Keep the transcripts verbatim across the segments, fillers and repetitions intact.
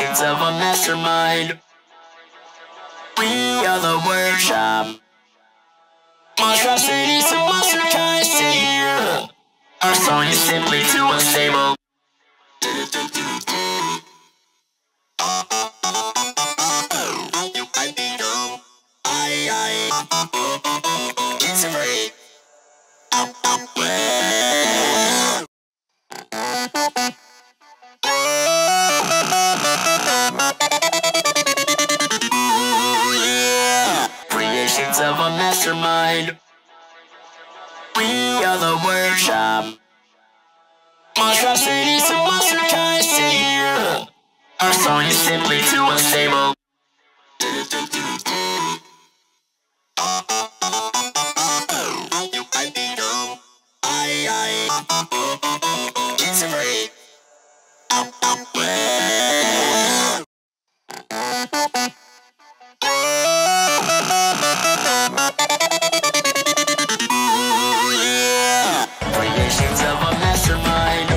visions of a mastermind. We are the workshop. Monstrosity to monster kind. Our song is simply too unstable. It's a break. Creations of a mastermind. We are the workshop. Monstrosity to monster kind. Our song is simply too unstable. It's a break. Creations of a mastermind.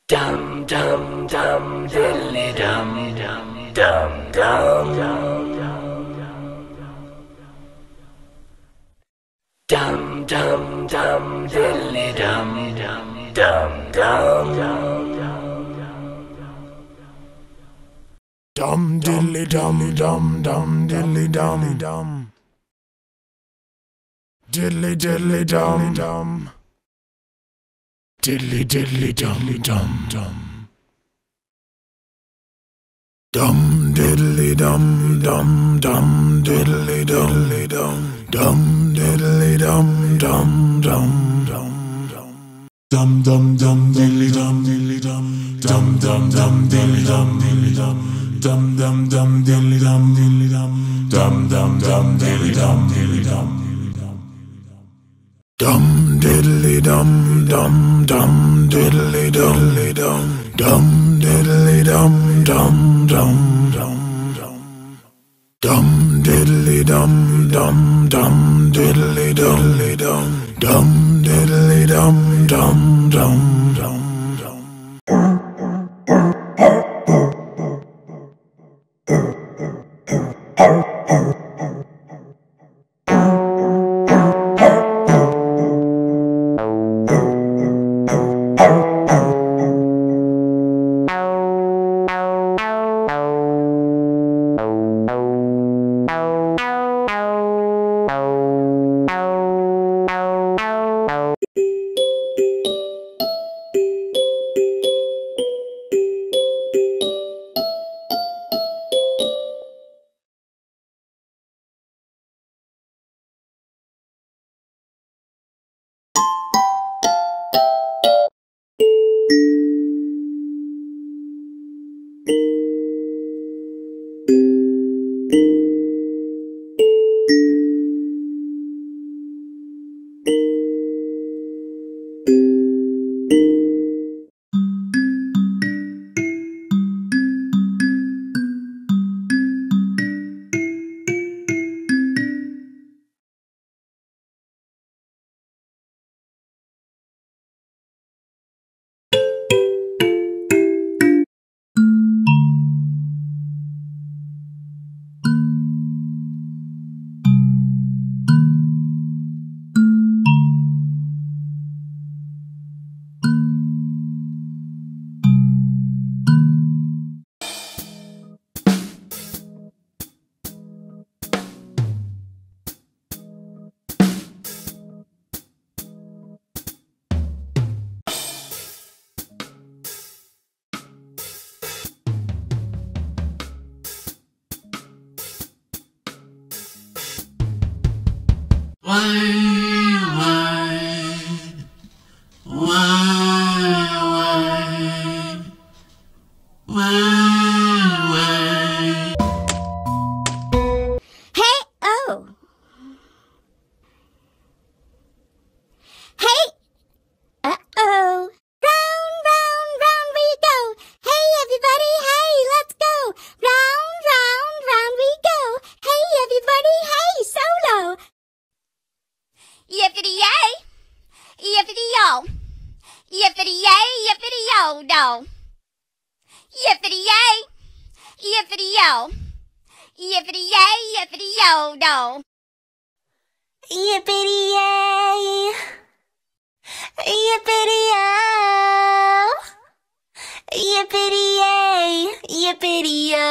Dum dum dum diddly dum dum dum dum dum dum dum diddly dum dum dum dum dum diddly dum dum dum diddly dum dum diddly diddly dum dum diddly diddly dum dum dum dum diddly dum dum dum diddly diddly dum dum diddly dum dum dum dum dum dum dum diddly dum diddly dum dum dum dum diddly dum diddly dum dum dum dum diddly dum diddly dum dum dum dum diddly dum diddly dum dum diddly dum dum dum diddly diddly dum dum diddly dum dum dum dum dum diddly dum dum dum diddly diddly dum dum diddly dum dum dum dum. You Yippity-yay, yippity-yo, yippity-yay, yippity-yo, do. Yippity-yay, yippity-yo, yippity-yay, yippity-yo.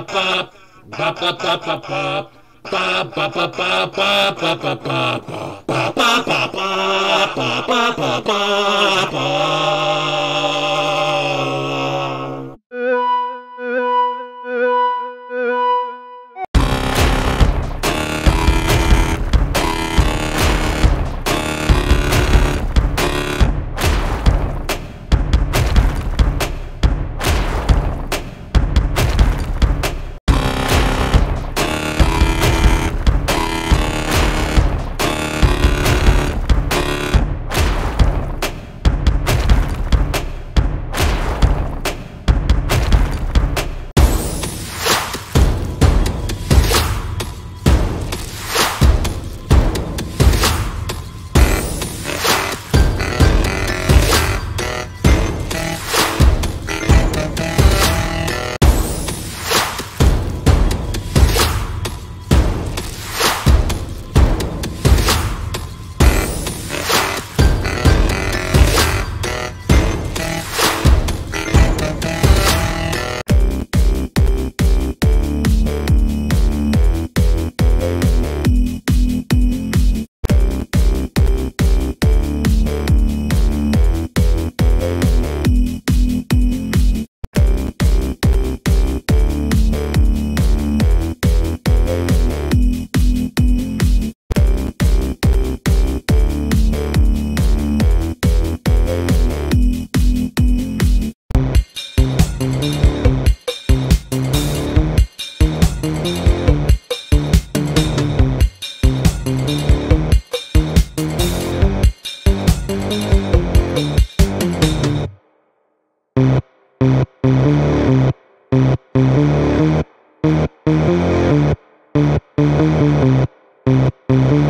Thank you.